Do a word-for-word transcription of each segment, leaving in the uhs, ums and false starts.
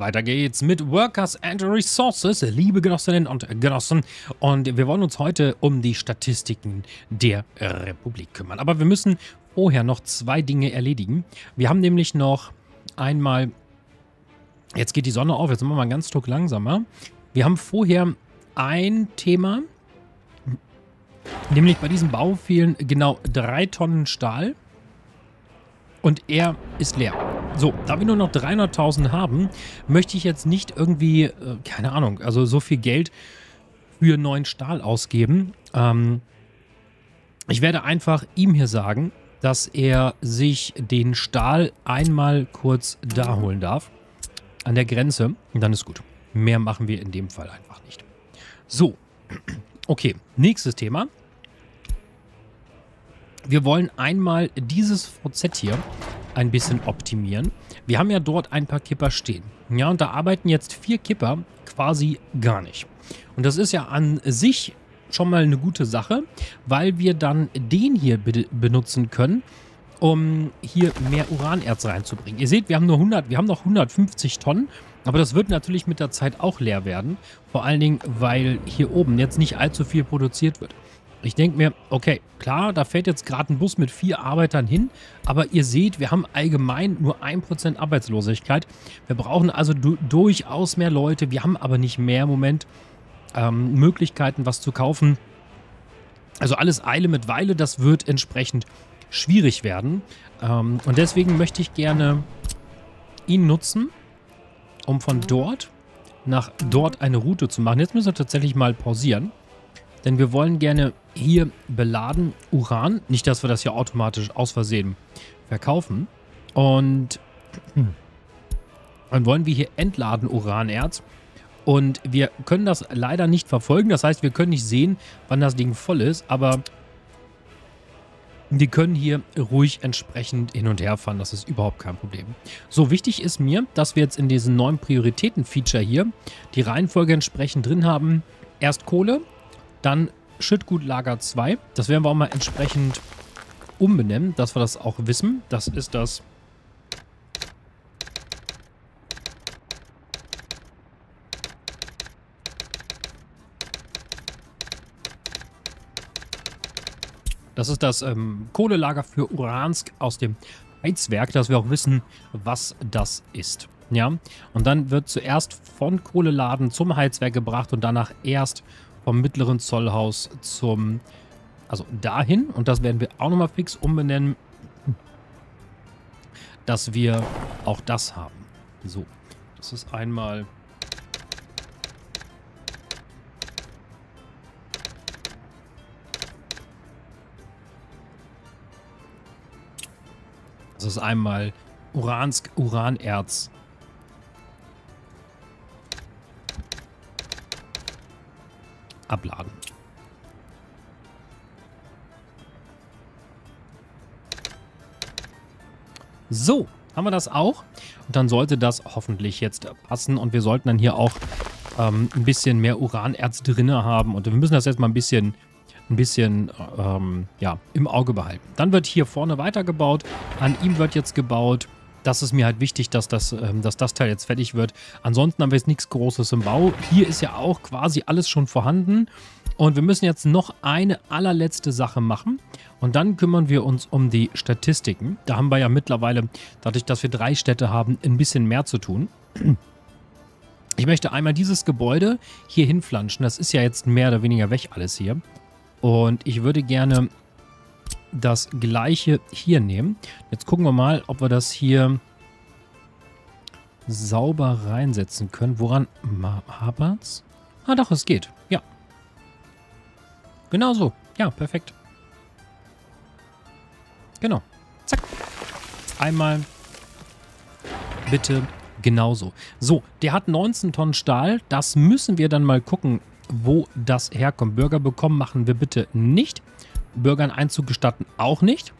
Weiter geht's mit Workers and Resources, liebe Genossinnen und Genossen. Und wir wollen uns heute um die Statistiken der Republik kümmern. Aber wir müssen vorher noch zwei Dinge erledigen. Wir haben nämlich noch einmal... Jetzt geht die Sonne auf, jetzt machen wir mal einen ganzen Stück langsamer. Wir haben vorher ein Thema, nämlich bei diesem Bau fehlen genau drei Tonnen Stahl. Und er ist leer. So, da wir nur noch dreihunderttausend haben, möchte ich jetzt nicht irgendwie, äh, keine Ahnung, also so viel Geld für neuen Stahl ausgeben. Ähm, ich werde einfach ihm hier sagen, dass er sich den Stahl einmal kurz da holen darf. An der Grenze. Und dann ist gut. Mehr machen wir in dem Fall einfach nicht. So, okay. Nächstes Thema. Wir wollen einmal dieses V Z hier ein bisschen optimieren. Wir haben ja dort ein paar Kipper stehen. Ja, und da arbeiten jetzt vier Kipper quasi gar nicht. Und das ist ja an sich schon mal eine gute Sache, weil wir dann den hier be- benutzen können, um hier mehr Uranerz reinzubringen. Ihr seht, wir haben nur hundert, wir haben noch hundertfünfzig Tonnen, aber das wird natürlich mit der Zeit auch leer werden. Vor allen Dingen, weil hier oben jetzt nicht allzu viel produziert wird. Ich denke mir, okay, klar, da fährt jetzt gerade ein Bus mit vier Arbeitern hin, aber ihr seht, wir haben allgemein nur ein Prozent Arbeitslosigkeit. Wir brauchen also du durchaus mehr Leute, wir haben aber nicht mehr im Moment ähm, Möglichkeiten, was zu kaufen. Also alles Eile mit Weile, das wird entsprechend schwierig werden. Ähm, und deswegen möchte ich gerne ihn nutzen, um von dort nach dort eine Route zu machen. Jetzt müssen wir tatsächlich mal pausieren. Denn wir wollen gerne hier beladen Uran. Nicht, dass wir das hier automatisch aus Versehen verkaufen. Und dann wollen wir hier entladen Uranerz. Und wir können das leider nicht verfolgen. Das heißt, wir können nicht sehen, wann das Ding voll ist. Aber die können hier ruhig entsprechend hin und her fahren. Das ist überhaupt kein Problem. So, wichtig ist mir, dass wir jetzt in diesem neuen Prioritäten-Feature hier die Reihenfolge entsprechend drin haben. Erst Kohle. Dann Schüttgutlager zwei. Das werden wir auch mal entsprechend umbenennen, dass wir das auch wissen. Das ist das Das ist das ähm, Kohlelager für Uransk aus dem Heizwerk, dass wir auch wissen, was das ist. Ja? Und dann wird zuerst von Kohleladen zum Heizwerk gebracht und danach erst vom mittleren Zollhaus zum, also dahin, und das werden wir auch nochmal fix umbenennen, dass wir auch das haben. So, das ist einmal das ist einmal Uransk, Uranerz. Abladen. So, haben wir das auch. Und dann sollte das hoffentlich jetzt passen. Und wir sollten dann hier auch ähm, ein bisschen mehr Uranerz drin haben. Und wir müssen das jetzt mal ein bisschen, ein bisschen ähm, ja, im Auge behalten. Dann wird hier vorne weitergebaut. An ihm wird jetzt gebaut. Das ist mir halt wichtig, dass das, ähm, dass das Teil jetzt fertig wird. Ansonsten haben wir jetzt nichts Großes im Bau. Hier ist ja auch quasi alles schon vorhanden. Und wir müssen jetzt noch eine allerletzte Sache machen. Und dann kümmern wir uns um die Statistiken. Da haben wir ja mittlerweile, dadurch, dass wir drei Städte haben, ein bisschen mehr zu tun. Ich möchte einmal dieses Gebäude hier hinflanschen. Das ist ja jetzt mehr oder weniger weg alles hier. Und ich würde gerne das gleiche hier nehmen. Jetzt gucken wir mal, ob wir das hier sauber reinsetzen können. Woran hapert's? Ah doch, es geht. Ja. Genau so. Ja, perfekt. Genau. Zack. Einmal bitte genauso. So, der hat neunzehn Tonnen Stahl. Das müssen wir dann mal gucken, wo das herkommt. Bürger bekommen machen wir bitte nicht. Bürgern Einzug gestatten auch nicht.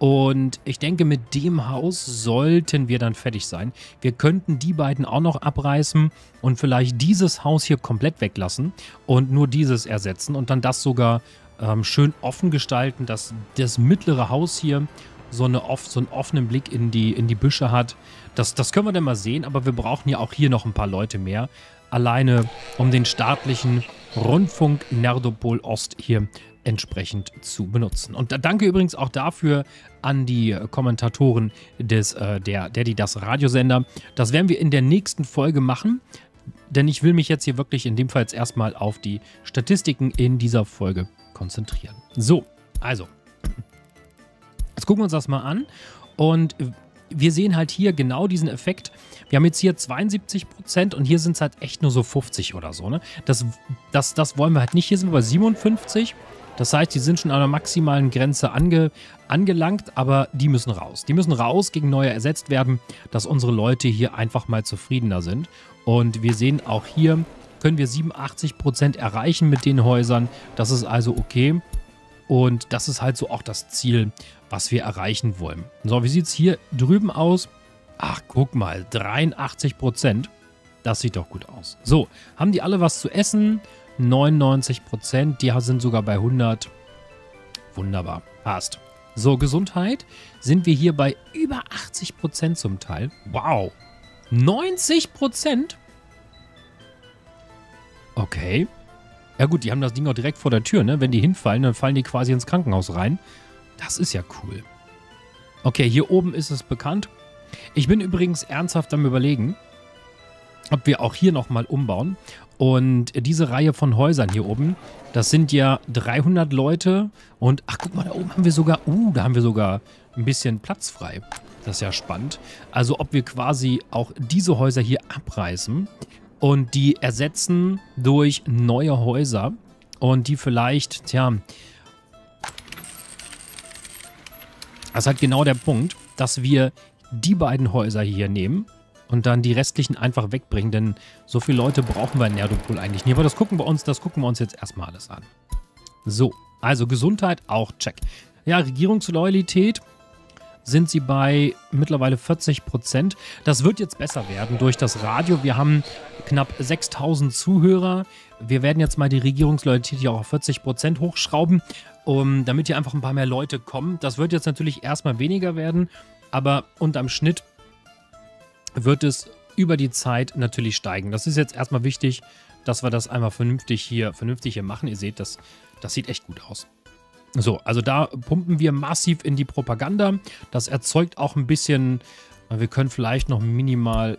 Und ich denke, mit dem Haus sollten wir dann fertig sein. Wir könnten die beiden auch noch abreißen und vielleicht dieses Haus hier komplett weglassen und nur dieses ersetzen und dann das sogar ähm, schön offen gestalten, dass das mittlere Haus hier so, eine off, so einen offenen Blick in die, in die Büsche hat. Das, das können wir dann mal sehen, aber wir brauchen ja auch hier noch ein paar Leute mehr. Alleine, um den staatlichen Rundfunk Nerdopol Ost hier entsprechend zu benutzen. Und danke übrigens auch dafür an die Kommentatoren des äh, der, der die das Radiosender. Das werden wir in der nächsten Folge machen, denn ich will mich jetzt hier wirklich in dem Fall jetzt erstmal auf die Statistiken in dieser Folge konzentrieren. So, also, jetzt gucken wir uns das mal an und wir sehen halt hier genau diesen Effekt. Wir haben jetzt hier zweiundsiebzig Prozent und hier sind es halt echt nur so fünfzig oder so. Ne? Das, das, das wollen wir halt nicht. Hier sind wir bei siebenundfünfzig. Das heißt, die sind schon an der maximalen Grenze ange, angelangt, aber die müssen raus. Die müssen raus, gegen neue ersetzt werden, dass unsere Leute hier einfach mal zufriedener sind. Und wir sehen auch hier, können wir siebenundachtzig Prozent erreichen mit den Häusern. Das ist also okay. Und das ist halt so auch das Ziel, was wir erreichen wollen. So, wie sieht es hier drüben aus? Ach, guck mal, dreiundachtzig Prozent. Das sieht doch gut aus. So, haben die alle was zu essen? neunundneunzig Prozent, die sind sogar bei hundert. Wunderbar, passt. So, Gesundheit sind wir hier bei über achtzig Prozent zum Teil. Wow, neunzig Prozent? Okay. Ja gut, die haben das Ding auch direkt vor der Tür, ne? Wenn die hinfallen, dann fallen die quasi ins Krankenhaus rein. Das ist ja cool. Okay, hier oben ist es bekannt. Ich bin übrigens ernsthaft am Überlegen, ob wir auch hier nochmal umbauen. Und diese Reihe von Häusern hier oben, das sind ja dreihundert Leute. Und ach, guck mal, da oben haben wir sogar, uh, da haben wir sogar ein bisschen Platz frei. Das ist ja spannend. Also ob wir quasi auch diese Häuser hier abreißen und die ersetzen durch neue Häuser. Und die vielleicht, tja, das ist halt genau der Punkt, dass wir die beiden Häuser hier nehmen und dann die restlichen einfach wegbringen, denn so viele Leute brauchen wir in Nerdopol eigentlich nicht. Aber das gucken wir uns, das gucken wir uns jetzt erstmal alles an. So, also Gesundheit auch check. Ja, Regierungsloyalität sind sie bei mittlerweile vierzig Prozent. Das wird jetzt besser werden durch das Radio. Wir haben knapp sechstausend Zuhörer. Wir werden jetzt mal die Regierungsloyalität hier auch auf vierzig Prozent hochschrauben, um, damit hier einfach ein paar mehr Leute kommen. Das wird jetzt natürlich erstmal weniger werden, aber unterm Schnitt wird es über die Zeit natürlich steigen. Das ist jetzt erstmal wichtig, dass wir das einmal vernünftig hier, vernünftig hier machen. Ihr seht, das, das sieht echt gut aus. So, also da pumpen wir massiv in die Propaganda. Das erzeugt auch ein bisschen, wir können vielleicht noch minimal,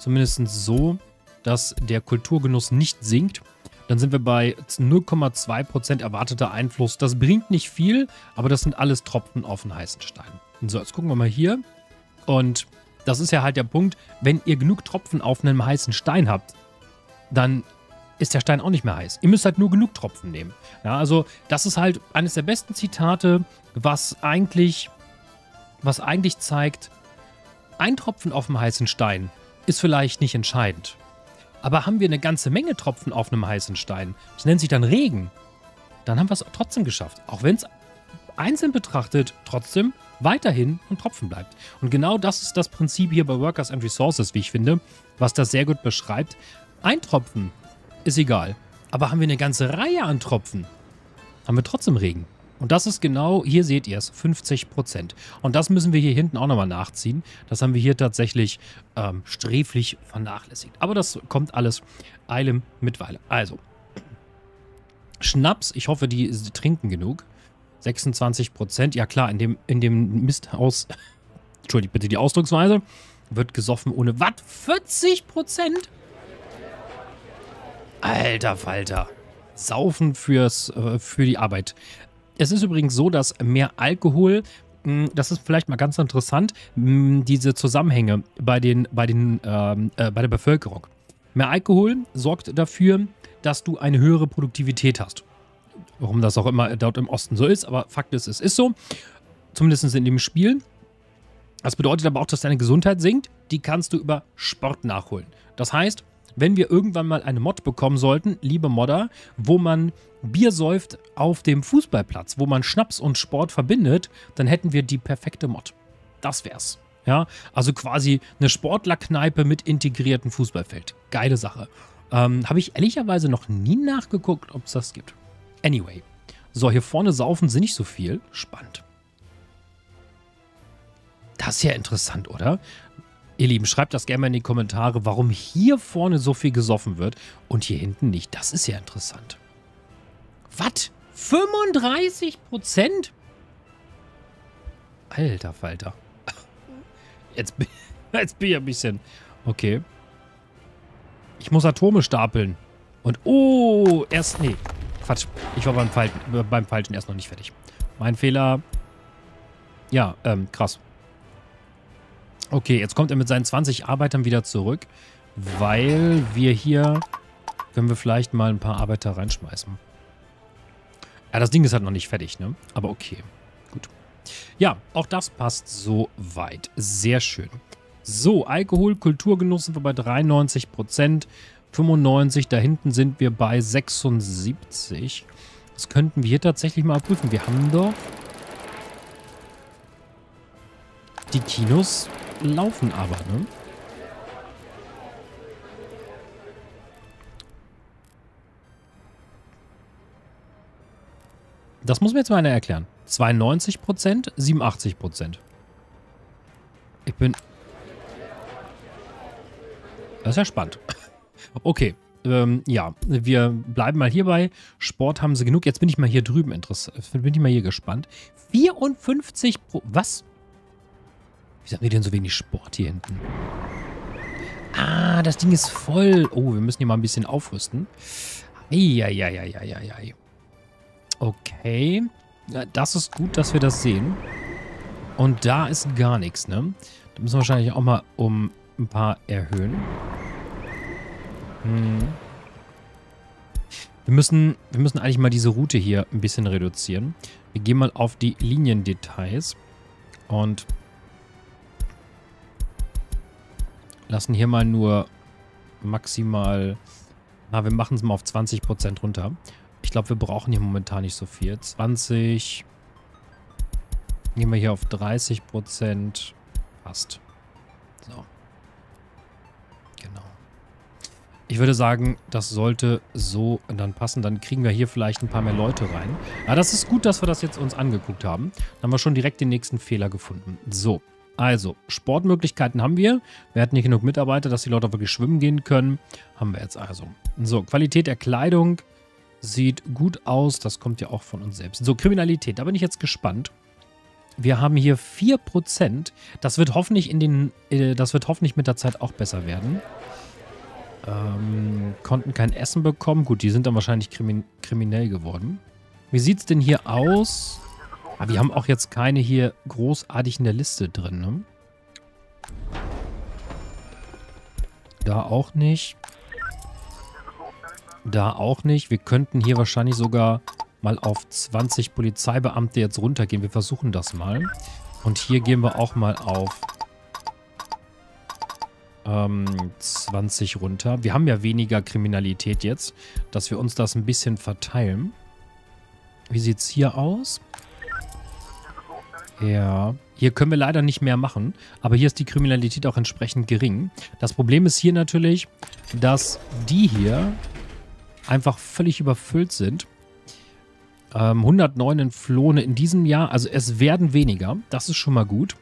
zumindest so, dass der Kulturgenuss nicht sinkt. Dann sind wir bei null Komma zwei Prozent erwarteter Einfluss. Das bringt nicht viel, aber das sind alles Tropfen auf den heißen Stein. So, jetzt gucken wir mal hier. Und das ist ja halt der Punkt, wenn ihr genug Tropfen auf einem heißen Stein habt, dann ist der Stein auch nicht mehr heiß. Ihr müsst halt nur genug Tropfen nehmen. Ja, also das ist halt eines der besten Zitate, was eigentlich, was eigentlich zeigt, ein Tropfen auf dem heißen Stein ist vielleicht nicht entscheidend. Aber haben wir eine ganze Menge Tropfen auf einem heißen Stein, das nennt sich dann Regen, dann haben wir es trotzdem geschafft. Auch wenn es einzeln betrachtet trotzdem weiterhin ein Tropfen bleibt. Und genau das ist das Prinzip hier bei Workers and Resources, wie ich finde, was das sehr gut beschreibt. Ein Tropfen ist egal, aber haben wir eine ganze Reihe an Tropfen, haben wir trotzdem Regen. Und das ist genau, hier seht ihr es, fünfzig Prozent. Und das müssen wir hier hinten auch nochmal nachziehen. Das haben wir hier tatsächlich ähm, sträflich vernachlässigt. Aber das kommt alles Eile mit Weile. Also, Schnaps, ich hoffe, die trinken genug. sechsundzwanzig Prozent, ja klar, in dem, in dem Misthaus, entschuldigt bitte die Ausdrucksweise, wird gesoffen ohne Watt, vierzig Prozent? Alter Falter, saufen fürs, äh, für die Arbeit. Es ist übrigens so, dass mehr Alkohol, mh, das ist vielleicht mal ganz interessant, mh, diese Zusammenhänge bei, den, bei, den, ähm, äh, bei der Bevölkerung. Mehr Alkohol sorgt dafür, dass du eine höhere Produktivität hast. Warum das auch immer dort im Osten so ist, aber Fakt ist, es ist so. Zumindest in dem Spiel. Das bedeutet aber auch, dass deine Gesundheit sinkt. Die kannst du über Sport nachholen. Das heißt, wenn wir irgendwann mal eine Mod bekommen sollten, liebe Modder, wo man Bier säuft auf dem Fußballplatz, wo man Schnaps und Sport verbindet, dann hätten wir die perfekte Mod. Das wär's. Ja, also quasi eine Sportlerkneipe mit integriertem Fußballfeld. Geile Sache. Ähm, habe ich ehrlicherweise noch nie nachgeguckt, ob es das gibt. Anyway. So, hier vorne saufen sie nicht so viel. Spannend. Das ist ja interessant, oder? Ihr Lieben, schreibt das gerne mal in die Kommentare, warum hier vorne so viel gesoffen wird und hier hinten nicht. Das ist ja interessant. Was? fünfunddreißig Prozent? Alter Falter. Jetzt bin, jetzt bin ich ein bisschen... Okay. Ich muss Atome stapeln. Und... Oh, erst... Nee. Quatsch. Ich war beim, Fal beim Falschen erst noch nicht fertig. Mein Fehler... Ja, ähm, krass. Okay, jetzt kommt er mit seinen zwanzig Arbeitern wieder zurück, weil wir hier, können wir vielleicht mal ein paar Arbeiter reinschmeißen. Ja, das Ding ist halt noch nicht fertig, ne? Aber okay, gut. Ja, auch das passt soweit. Sehr schön. So, Alkohol, Kulturgenuss sind wir bei dreiundneunzig Prozent. fünfundneunzig, da hinten sind wir bei sechsundsiebzig. Das könnten wir hier tatsächlich mal prüfen. Wir haben doch... Die Kinos laufen aber, ne? Das muss mir jetzt mal einer erklären. zweiundneunzig Prozent, siebenundachtzig Prozent. Ich bin... Das ist ja spannend. Okay, ähm, ja. Wir bleiben mal hierbei. Sport haben sie genug. Jetzt bin ich mal hier drüben interessant. Bin ich mal hier gespannt. vierundfünfzig Prozent... Was? Wie haben die denn so wenig Sport hier hinten? Ah, das Ding ist voll. Oh, wir müssen hier mal ein bisschen aufrüsten. Eieieiei. Okay. Das ist gut, dass wir das sehen. Und da ist gar nichts, ne? Da müssen wir wahrscheinlich auch mal um ein paar erhöhen. Hm. Wir müssen, wir müssen eigentlich mal diese Route hier ein bisschen reduzieren. Wir gehen mal auf die Liniendetails. Und... Lassen hier mal nur maximal... Na, wir machen es mal auf zwanzig Prozent runter. Ich glaube, wir brauchen hier momentan nicht so viel. zwanzig. Gehen wir hier auf dreißig Prozent. Passt. So. Genau. Ich würde sagen, das sollte so dann passen. Dann kriegen wir hier vielleicht ein paar mehr Leute rein. Aber das ist gut, dass wir das jetzt uns angeguckt haben. Dann haben wir schon direkt den nächsten Fehler gefunden. So. Also, Sportmöglichkeiten haben wir. Wir hatten nicht genug Mitarbeiter, dass die Leute auch wirklich schwimmen gehen können. Haben wir jetzt also. So, Qualität der Kleidung sieht gut aus. Das kommt ja auch von uns selbst. So, Kriminalität, da bin ich jetzt gespannt. Wir haben hier vier Prozent. Das wird hoffentlich in den, äh, das wird hoffentlich mit der Zeit auch besser werden. Ähm, konnten kein Essen bekommen. Gut, die sind dann wahrscheinlich krimin- kriminell geworden. Wie sieht es denn hier aus? Aber wir haben auch jetzt keine hier großartig in der Liste drin, ne? Da auch nicht. Da auch nicht. Wir könnten hier wahrscheinlich sogar mal auf zwanzig Polizeibeamte jetzt runtergehen. Wir versuchen das mal. Und hier gehen wir auch mal auf ähm, zwanzig runter. Wir haben ja weniger Kriminalität jetzt, dass wir uns das ein bisschen verteilen. Wie sieht es hier aus? Ja, hier können wir leider nicht mehr machen, aber hier ist die Kriminalität auch entsprechend gering. Das Problem ist hier natürlich, dass die hier einfach völlig überfüllt sind. Ähm, hundertneun Entflohene in diesem Jahr, also es werden weniger, das ist schon mal gut.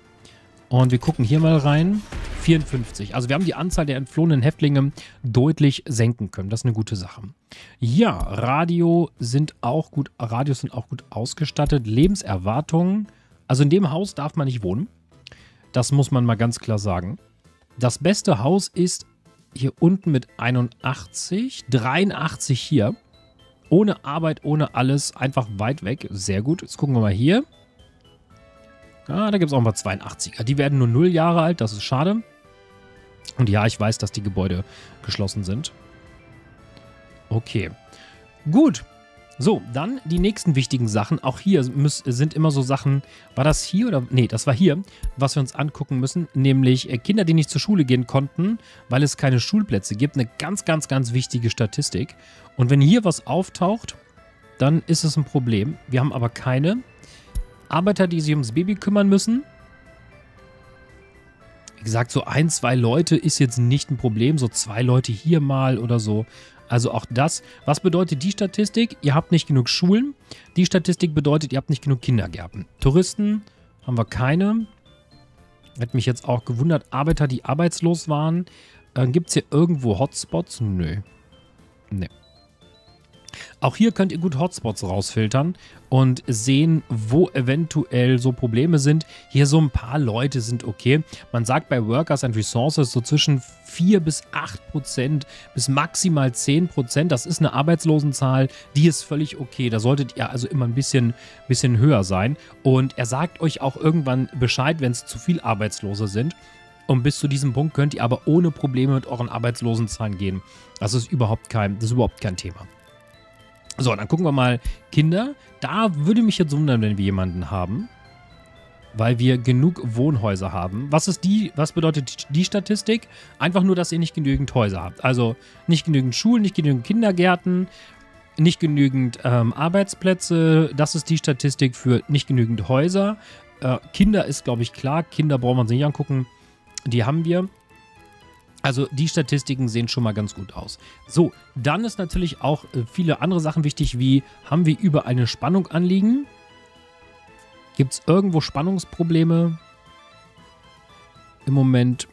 Und wir gucken hier mal rein, vierundfünfzig. Also wir haben die Anzahl der entflohenen Häftlinge deutlich senken können, das ist eine gute Sache. Ja, Radio sind auch gut, Radios sind auch gut ausgestattet, Lebenserwartungen. Also in dem Haus darf man nicht wohnen. Das muss man mal ganz klar sagen. Das beste Haus ist hier unten mit einundachtzig, dreiundachtzig hier. Ohne Arbeit, ohne alles, einfach weit weg. Sehr gut. Jetzt gucken wir mal hier. Ah, da gibt es auch ein paar zweiundachtziger. Die werden nur null Jahre alt, das ist schade. Und ja, ich weiß, dass die Gebäude geschlossen sind. Okay. Gut. So, dann die nächsten wichtigen Sachen. Auch hier müssen, sind immer so Sachen, war das hier oder, nee, das war hier, was wir uns angucken müssen, nämlich Kinder, die nicht zur Schule gehen konnten, weil es keine Schulplätze gibt. Eine ganz, ganz, ganz wichtige Statistik. Und wenn hier was auftaucht, dann ist es ein Problem. Wir haben aber keine Arbeiter, die sich ums Baby kümmern müssen. Wie gesagt, so ein, zwei Leute ist jetzt nicht ein Problem. So zwei Leute hier mal oder so. Also auch das. Was bedeutet die Statistik? Ihr habt nicht genug Schulen. Die Statistik bedeutet, ihr habt nicht genug Kindergärten. Touristen haben wir keine. Hätte mich jetzt auch gewundert. Arbeiter, die arbeitslos waren. Äh, Gibt es hier irgendwo Hotspots? Nö. Nee. Auch hier könnt ihr gut Hotspots rausfiltern und sehen, wo eventuell so Probleme sind. Hier so ein paar Leute sind okay. Man sagt bei Workers and Resources so zwischen vier bis acht Prozent bis maximal zehn Prozent. Das ist eine Arbeitslosenzahl, die ist völlig okay. Da solltet ihr also immer ein bisschen, bisschen höher sein. Und er sagt euch auch irgendwann Bescheid, wenn es zu viel Arbeitslose sind. Und bis zu diesem Punkt könnt ihr aber ohne Probleme mit euren Arbeitslosenzahlen gehen. Das ist überhaupt kein, das ist überhaupt kein Thema. So, dann gucken wir mal Kinder. Da würde mich jetzt wundern, wenn wir jemanden haben, weil wir genug Wohnhäuser haben. Was ist die, was bedeutet die Statistik? Einfach nur, dass ihr nicht genügend Häuser habt. Also nicht genügend Schulen, nicht genügend Kindergärten, nicht genügend ähm, Arbeitsplätze. Das ist die Statistik für nicht genügend Häuser. Äh, Kinder ist, glaube ich, klar. Kinder brauchen wir uns nicht angucken. Die haben wir. Also die Statistiken sehen schon mal ganz gut aus. So, dann ist natürlich auch viele andere Sachen wichtig, wie haben wir über eine Spannung anliegen? Gibt es irgendwo Spannungsprobleme? Im Moment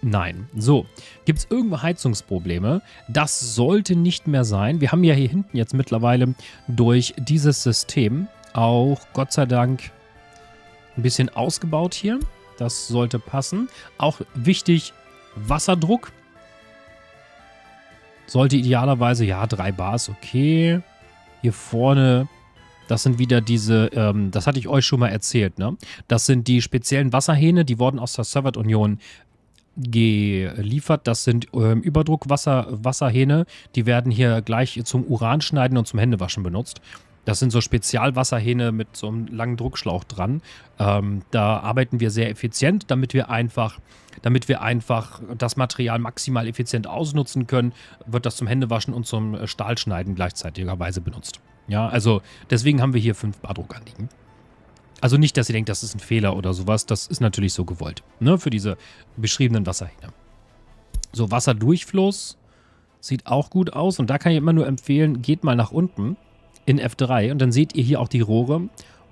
nein. So, gibt es irgendwo Heizungsprobleme? Das sollte nicht mehr sein. Wir haben ja hier hinten jetzt mittlerweile durch dieses System auch Gott sei Dank ein bisschen ausgebaut hier. Das sollte passen. Auch wichtig, Wasserdruck sollte idealerweise, ja, drei bar ist okay. Hier vorne, das sind wieder diese, ähm, das hatte ich euch schon mal erzählt, ne? Das sind die speziellen Wasserhähne, die wurden aus der Sowjetunion geliefert. Das sind ähm, Überdruckwasserhähne, die werden hier gleich zum Uranschneiden und zum Händewaschen benutzt. Das sind so Spezialwasserhähne mit so einem langen Druckschlauch dran. Ähm, da arbeiten wir sehr effizient, damit wir einfach, damit wir einfach das Material maximal effizient ausnutzen können, wird das zum Händewaschen und zum Stahlschneiden gleichzeitigerweise benutzt. Ja, also deswegen haben wir hier fünf bar Druck anliegen. Also nicht, dass ihr denkt, das ist ein Fehler oder sowas. Das ist natürlich so gewollt, ne, für diese beschriebenen Wasserhähne. So, Wasserdurchfluss sieht auch gut aus. Und da kann ich immer nur empfehlen, geht mal nach unten in F drei und dann seht ihr hier auch die Rohre.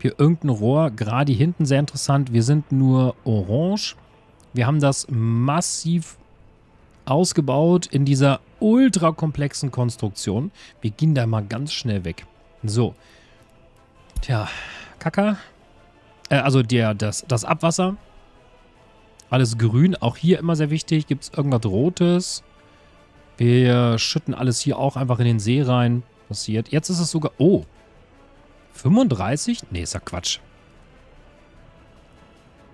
Hier irgendein Rohr, gerade hier hinten, sehr interessant. Wir sind nur orange. Wir haben das massiv ausgebaut in dieser ultra komplexen Konstruktion. Wir gehen da mal ganz schnell weg. So. Tja, Kaka. Äh, also der, das, das Abwasser. Alles grün, auch hier immer sehr wichtig. Gibt es irgendwas Rotes? Wir schütten alles hier auch einfach in den See rein. Passiert. Jetzt ist es sogar... Oh. fünfunddreißig? Nee, ist ja Quatsch.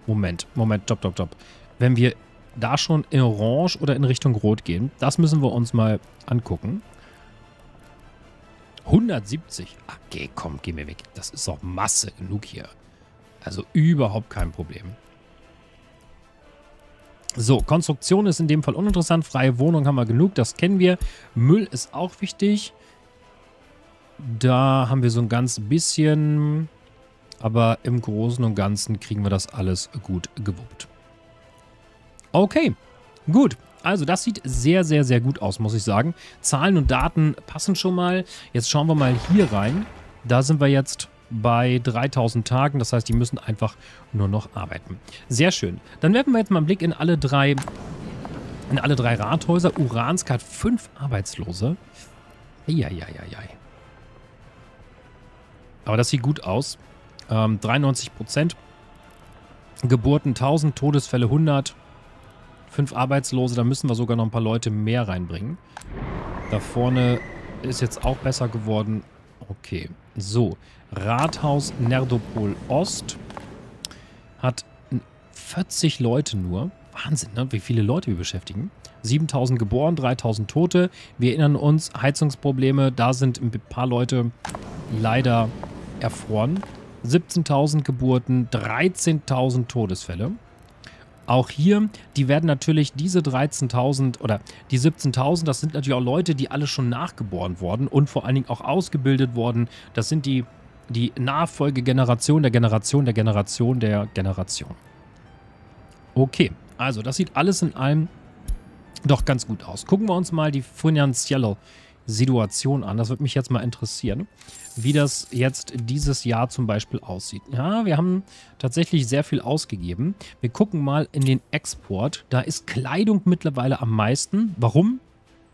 Moment, Moment, top, top, top. Wenn wir da schon in Orange oder in Richtung Rot gehen, das müssen wir uns mal angucken. hundertsiebzig. Ach, geh, komm, geh mir weg. Das ist doch Masse genug hier. Also überhaupt kein Problem. So, Konstruktion ist in dem Fall uninteressant. Freie Wohnung haben wir genug, das kennen wir. Müll ist auch wichtig. Da haben wir so ein ganz bisschen... Aber im Großen und Ganzen kriegen wir das alles gut gewuppt. Okay, gut. Also das sieht sehr, sehr, sehr gut aus, muss ich sagen. Zahlen und Daten passen schon mal. Jetzt schauen wir mal hier rein. Da sind wir jetzt bei dreitausend Tagen. Das heißt, die müssen einfach nur noch arbeiten. Sehr schön. Dann werfen wir jetzt mal einen Blick in alle drei, in alle drei Rathäuser. Uransk hat fünf Arbeitslose. Eieieiei. Aber das sieht gut aus. Ähm, dreiundneunzig Prozent. Geburten tausend, Todesfälle hundert. fünf Arbeitslose, da müssen wir sogar noch ein paar Leute mehr reinbringen. Da vorne ist jetzt auch besser geworden. Okay, so. Rathaus Nerdopol Ost hat vierzig Leute nur. Wahnsinn, ne? Wie viele Leute wir beschäftigen. siebentausend geboren, dreitausend Tote. Wir erinnern uns, Heizungsprobleme, da sind ein paar Leute leider erfroren. siebzehntausend Geburten, dreizehntausend Todesfälle. Auch hier, die werden natürlich diese dreizehntausend oder die siebzehntausend, das sind natürlich auch Leute, die alle schon nachgeboren wurden und vor allen Dingen auch ausgebildet wurden. Das sind die, die Nachfolgegeneration der Generation der Generation der Generation. Okay, also das sieht alles in allem doch ganz gut aus. Gucken wir uns mal die finanzielle Situation an. Das würde mich jetzt mal interessieren, wie das jetzt dieses Jahr zum Beispiel aussieht. Ja, wir haben tatsächlich sehr viel ausgegeben. Wir gucken mal in den Export. Da ist Kleidung mittlerweile am meisten. Warum?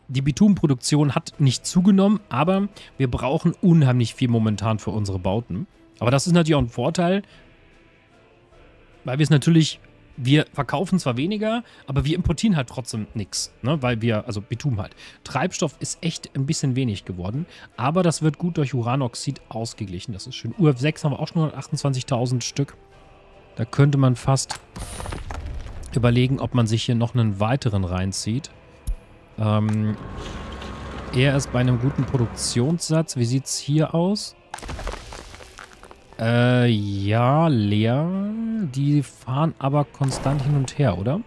Die Bitumenproduktion hat nicht zugenommen, aber wir brauchen unheimlich viel momentan für unsere Bauten. Aber das ist natürlich auch ein Vorteil, weil wir es natürlich... Wir verkaufen zwar weniger, aber wir importieren halt trotzdem nichts, ne? Weil wir, also Bitumen halt. Treibstoff ist echt ein bisschen wenig geworden, aber das wird gut durch Uranoxid ausgeglichen. Das ist schön. U F sechs haben wir auch schon hundertachtundzwanzigtausend Stück. Da könnte man fast überlegen, ob man sich hier noch einen weiteren reinzieht. Ähm, er ist bei einem guten Produktionssatz. Wie sieht es hier aus? Äh, ja, leer. Die fahren aber konstant hin und her, oder?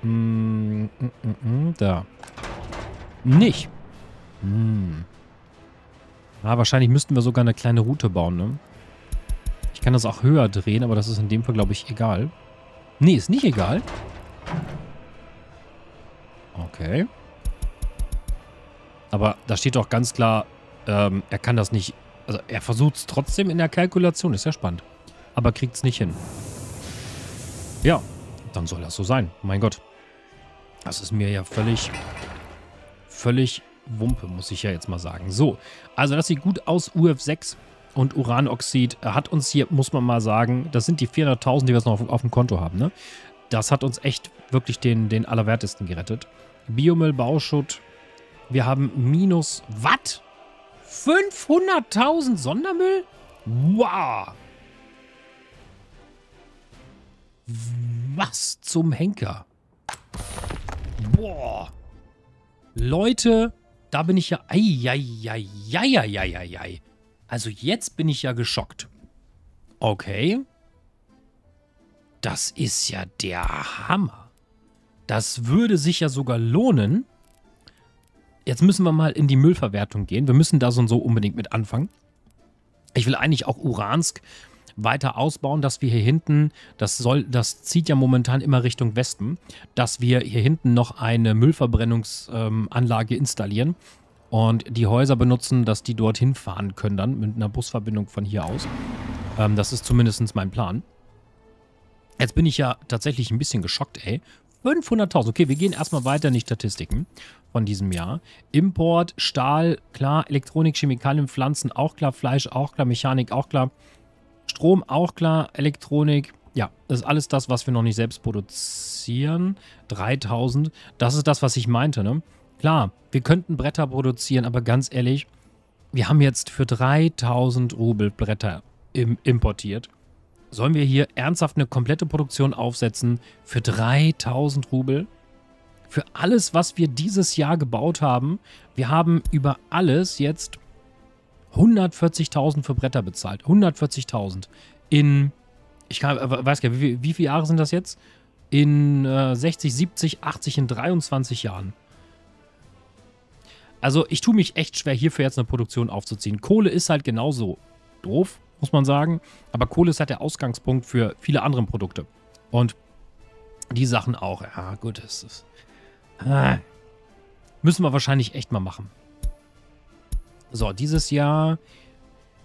Mm, mm, mm, da. Nicht. Hm. Ah, wahrscheinlich müssten wir sogar eine kleine Route bauen, ne? Ich kann das auch höher drehen, aber das ist in dem Fall, glaube ich, egal. Nee, ist nicht egal. Okay. Aber da steht doch ganz klar, ähm, er kann das nicht... Also er versucht es trotzdem in der Kalkulation, ist ja spannend. Aber kriegt es nicht hin. Ja, dann soll das so sein. Mein Gott. Das ist mir ja völlig, völlig Wumpe, muss ich ja jetzt mal sagen. So, also das sieht gut aus. U F sechs und Uranoxid hat uns hier, muss man mal sagen, das sind die vierhunderttausend, die wir jetzt noch auf, auf dem Konto haben, ne? Das hat uns echt wirklich den, den Allerwertesten gerettet. Biomüll, Bauschutt. Wir haben minus, was? fünfhunderttausend Sondermüll? Wow! Was zum Henker? Boah! Leute, da bin ich ja... Eieieiei. Also jetzt bin ich ja geschockt. Okay. Das ist ja der Hammer. Das würde sich ja sogar lohnen. Jetzt müssen wir mal in die Müllverwertung gehen. Wir müssen da so und so unbedingt mit anfangen. Ich will eigentlich auch Uransk weiter ausbauen, dass wir hier hinten, das soll, das zieht ja momentan immer Richtung Westen, dass wir hier hinten noch eine Müllverbrennungsanlage ähm, installieren und die Häuser benutzen, dass die dorthin fahren können dann mit einer Busverbindung von hier aus. Ähm, das ist zumindest mein Plan. Jetzt bin ich ja tatsächlich ein bisschen geschockt, ey. fünfhunderttausend. Okay, wir gehen erstmal weiter in die Statistiken von diesem Jahr. Import, Stahl, klar. Elektronik, Chemikalien, Pflanzen, auch klar. Fleisch, auch klar. Mechanik, auch klar. Strom, auch klar. Elektronik. Ja, das ist alles das, was wir noch nicht selbst produzieren. dreitausend. Das ist das, was ich meinte, ne? Klar, wir könnten Bretter produzieren, aber ganz ehrlich, wir haben jetzt für dreitausend Rubel Bretter im, importiert. Sollen wir hier ernsthaft eine komplette Produktion aufsetzen für dreitausend Rubel? Für alles, was wir dieses Jahr gebaut haben. Wir haben über alles jetzt hundertvierzigtausend für Bretter bezahlt. hundertvierzigtausend in, ich kann, weiß gar nicht, wie, wie viele Jahre sind das jetzt? In äh, sechzig, siebzig, achtzig, in dreiundzwanzig Jahren. Also ich tue mich echt schwer, hierfür jetzt eine Produktion aufzuziehen. Kohle ist halt genauso doof, muss man sagen. Aber Kohle ist halt der Ausgangspunkt für viele andere Produkte. Und die Sachen auch. Ja, gut, das ist... Ah, müssen wir wahrscheinlich echt mal machen. So, dieses Jahr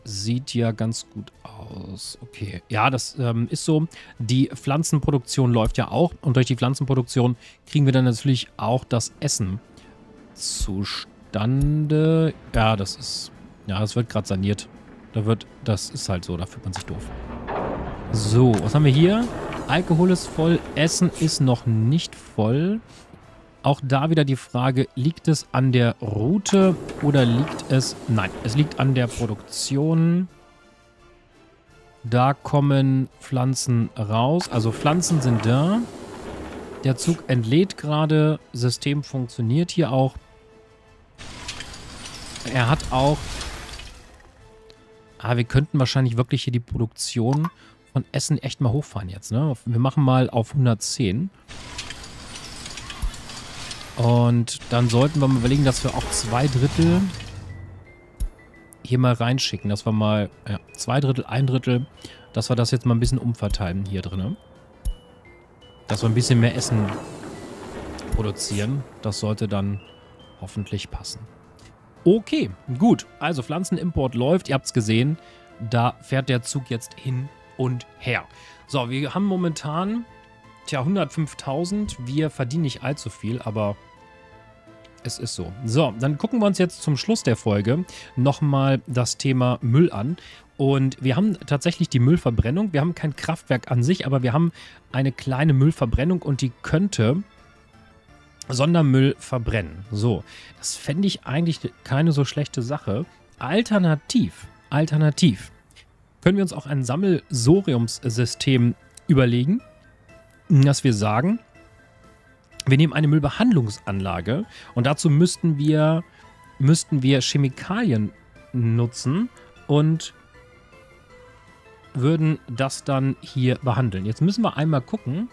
sieht ja ganz gut aus. Okay, ja, das ähm, ist so. Die Pflanzenproduktion läuft ja auch. Und durch die Pflanzenproduktion kriegen wir dann natürlich auch das Essen zustande. Ja, das ist... Ja, das wird gerade saniert. Da wird, das ist halt so, da fühlt man sich doof. So, was haben wir hier? Alkohol ist voll, Essen ist noch nicht voll. Auch da wieder die Frage, liegt es an der Route oder liegt es... Nein, es liegt an der Produktion. Da kommen Pflanzen raus. Also Pflanzen sind da. Der Zug entlädt gerade. System funktioniert hier auch. Er hat auch... Ah, wir könnten wahrscheinlich wirklich hier die Produktion von Essen echt mal hochfahren jetzt, ne? Wir machen mal auf hundertzehn. Und dann sollten wir mal überlegen, dass wir auch zwei Drittel hier mal reinschicken. Dass wir mal, ja, zwei Drittel, ein Drittel, dass wir das jetzt mal ein bisschen umverteilen hier drin. Dass wir ein bisschen mehr Essen produzieren. Das sollte dann hoffentlich passen. Okay, gut. Also Pflanzenimport läuft. Ihr habt es gesehen. Da fährt der Zug jetzt hin und her. So, wir haben momentan tja hundertfünftausend. Wir verdienen nicht allzu viel, aber es ist so. So, dann gucken wir uns jetzt zum Schluss der Folge nochmal das Thema Müll an. Und wir haben tatsächlich die Müllverbrennung. Wir haben kein Kraftwerk an sich, aber wir haben eine kleine Müllverbrennung und die könnte Sondermüll verbrennen. So, das fände ich eigentlich keine so schlechte Sache. Alternativ, alternativ, können wir uns auch ein Sammelsoriumssystem überlegen, dass wir sagen, wir nehmen eine Müllbehandlungsanlage und dazu müssten wir, müssten wir Chemikalien nutzen und würden das dann hier behandeln. Jetzt müssen wir einmal gucken,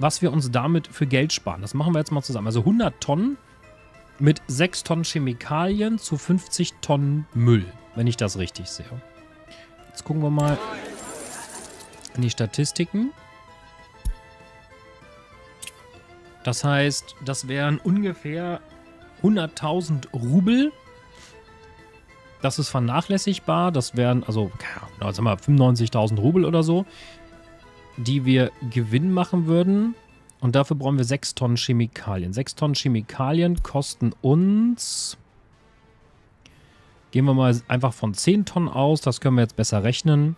was wir uns damit für Geld sparen. Das machen wir jetzt mal zusammen. Also hundert Tonnen mit sechs Tonnen Chemikalien zu fünfzig Tonnen Müll, wenn ich das richtig sehe. Jetzt gucken wir mal in die Statistiken. Das heißt, das wären ungefähr hunderttausend Rubel. Das ist vernachlässigbar. Das wären, also, sagen wir fünfundneunzigtausend Rubel oder so, die wir Gewinn machen würden. Und dafür brauchen wir sechs Tonnen Chemikalien. sechs Tonnen Chemikalien kosten uns... Gehen wir mal einfach von zehn Tonnen aus. Das können wir jetzt besser rechnen.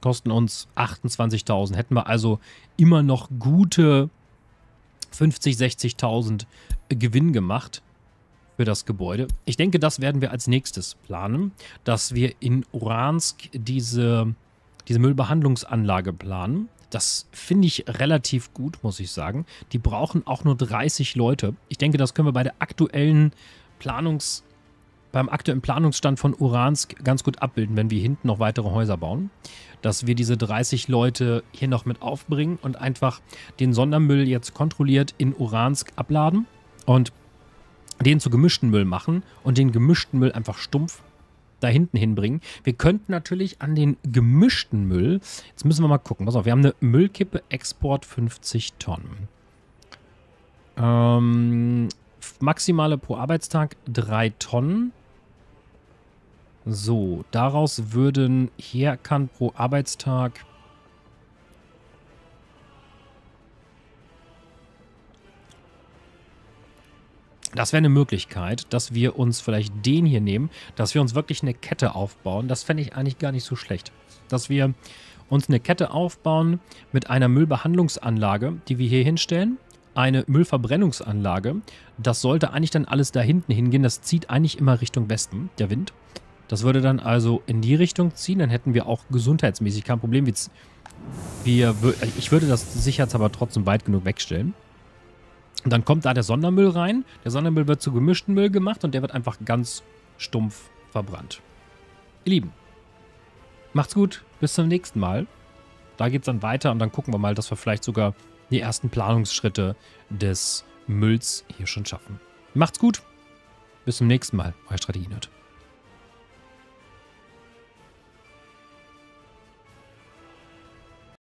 Kosten uns achtundzwanzigtausend. Hätten wir also immer noch gute fünfzigtausend, sechzigtausend Gewinn gemacht für das Gebäude. Ich denke, das werden wir als nächstes planen, dass wir in Uransk diese, diese Müllbehandlungsanlage planen. Das finde ich relativ gut, muss ich sagen. Die brauchen auch nur dreißig Leute. Ich denke, das können wir bei der aktuellen Planungs, beim aktuellen Planungsstand von Uransk ganz gut abbilden, wenn wir hinten noch weitere Häuser bauen. Dass wir diese dreißig Leute hier noch mit aufbringen und einfach den Sondermüll jetzt kontrolliert in Uransk abladen und den zu gemischten Müll machen und den gemischten Müll einfach stumpf da hinten hinbringen. Wir könnten natürlich an den gemischten Müll, jetzt müssen wir mal gucken, pass auf, wir haben eine Müllkippe, Export fünfzig Tonnen. Ähm, maximale pro Arbeitstag drei Tonnen. So, daraus würden Herkan pro Arbeitstag das wäre eine Möglichkeit, dass wir uns vielleicht den hier nehmen, dass wir uns wirklich eine Kette aufbauen. Das fände ich eigentlich gar nicht so schlecht. Dass wir uns eine Kette aufbauen mit einer Müllbehandlungsanlage, die wir hier hinstellen. Eine Müllverbrennungsanlage. Das sollte eigentlich dann alles da hinten hingehen. Das zieht eigentlich immer Richtung Westen, der Wind. Das würde dann also in die Richtung ziehen. Dann hätten wir auch gesundheitsmäßig kein Problem. Wir, ich würde das sicherheits aber trotzdem weit genug wegstellen. Und dann kommt da der Sondermüll rein. Der Sondermüll wird zu gemischten Müll gemacht und der wird einfach ganz stumpf verbrannt. Ihr Lieben, macht's gut, bis zum nächsten Mal. Da geht's dann weiter und dann gucken wir mal, dass wir vielleicht sogar die ersten Planungsschritte des Mülls hier schon schaffen. Macht's gut, bis zum nächsten Mal, euer StrategieNerd.